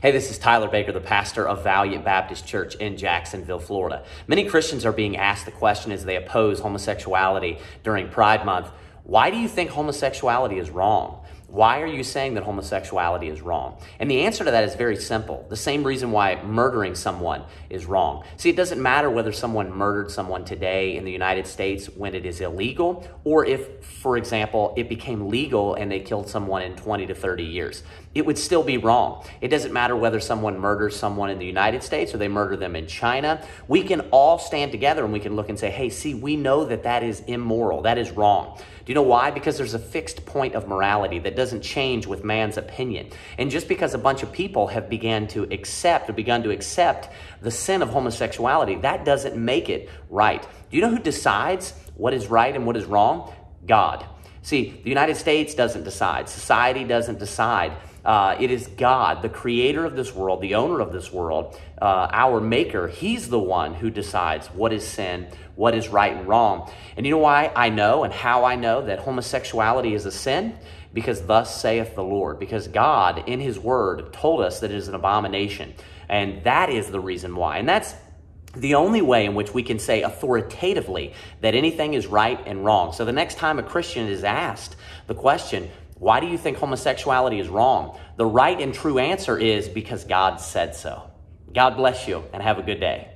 Hey, this is Tyler Baker, the pastor of Valiant Baptist Church in Jacksonville, Florida. Many Christians are being asked the question as they oppose homosexuality during Pride Month, why do you think homosexuality is wrong? Why are you saying that homosexuality is wrong? And the answer to that is very simple. The same reason why murdering someone is wrong. See, it doesn't matter whether someone murdered someone today in the United States when it is illegal, or if, for example, it became legal and they killed someone in 20 to 30 years. It would still be wrong. It doesn't matter whether someone murders someone in the United States or they murder them in China. We can all stand together and we can look and say, hey, see, we know that that is immoral. That is wrong. Do you know why? Because there's a fixed point of morality that doesn't change with man's opinion. And just because a bunch of people have begun to accept the sin of homosexuality, that doesn't make it right. Do you know who decides what is right and what is wrong? God. See, the United States doesn't decide. Society doesn't decide. It is God, the creator of this world, the owner of this world, our maker. He's the one who decides what is sin, what is right and wrong. And you know why I know and how I know that homosexuality is a sin? Because thus saith the Lord. Because God in his word told us that it is an abomination. And that is the reason why. And that's the only way in which we can say authoritatively that anything is right and wrong. So the next time a Christian is asked the question, why do you think homosexuality is wrong? The right and true answer is because God said so. God bless you and have a good day.